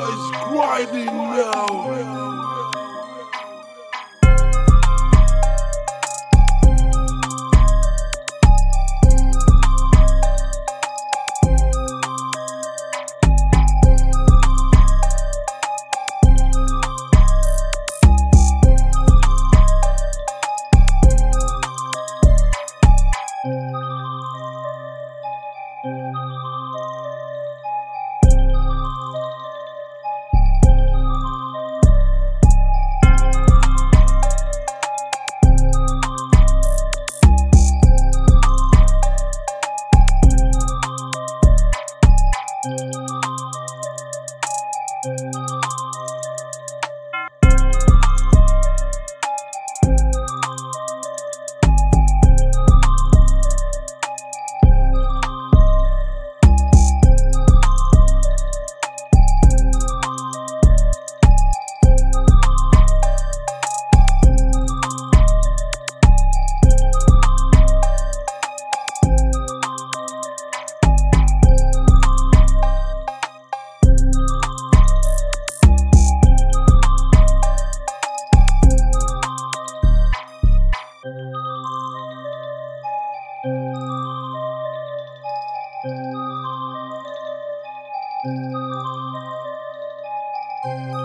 boys grinding now.